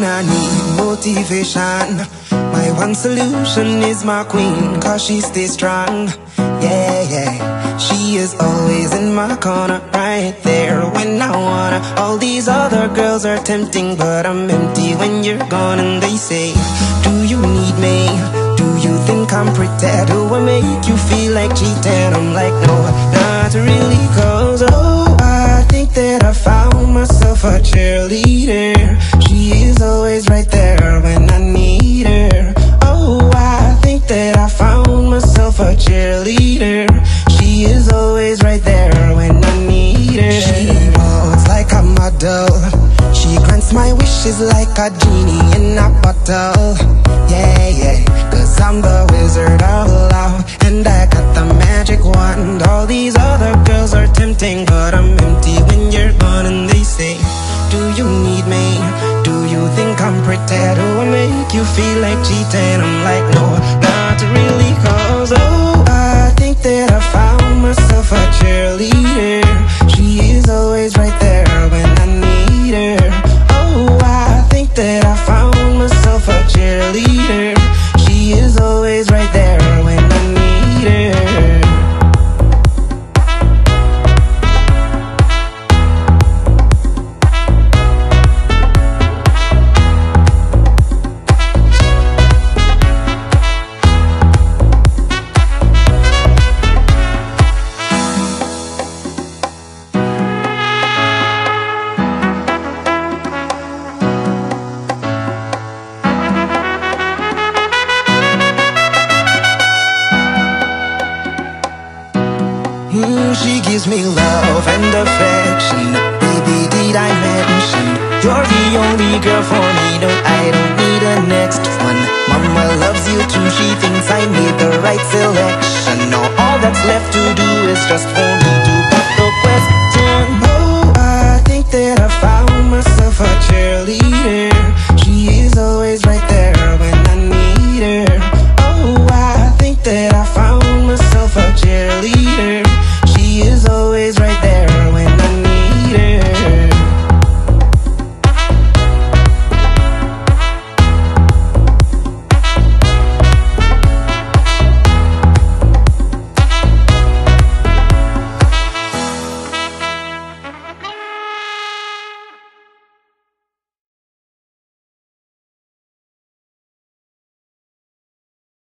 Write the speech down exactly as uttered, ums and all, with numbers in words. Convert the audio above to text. when I need motivation. My one solution is my queen, cause she stays strong. Yeah, yeah, she is always in my corner, right there when I wanna. All these other girls are tempting, but I'm empty when you're gone. And they say, do you need me? Do you think I'm pretty? Do I make you feel like cheating? I'm like, no, not really, cause oh, I think that I found myself a cheerleader. She is always right there when I need her. Oh, I think that I found myself a cheerleader. She is always right there when I need her. She walks like a model. She grants my wishes like a genie in a bottle. Yeah, yeah, cause I'm the wizard of love, and I got the magic wand. All these other girls are tempting, but I'm empty when you're gone. And they say, do you need me? Do you think I'm pretty? Do I make you feel like cheating? I'm like, no, not really, cause oh, I think that I found myself a cheerleader. She is always right there when I need her. Oh, I think that I found myself a cheerleader. She is always right there when I need her. She gives me love and affection. Baby, did I mention you're the only girl for me? No, I don't need a next one. Mama loves you too, she thinks I made the right selection. No, all that's left to do is just for me.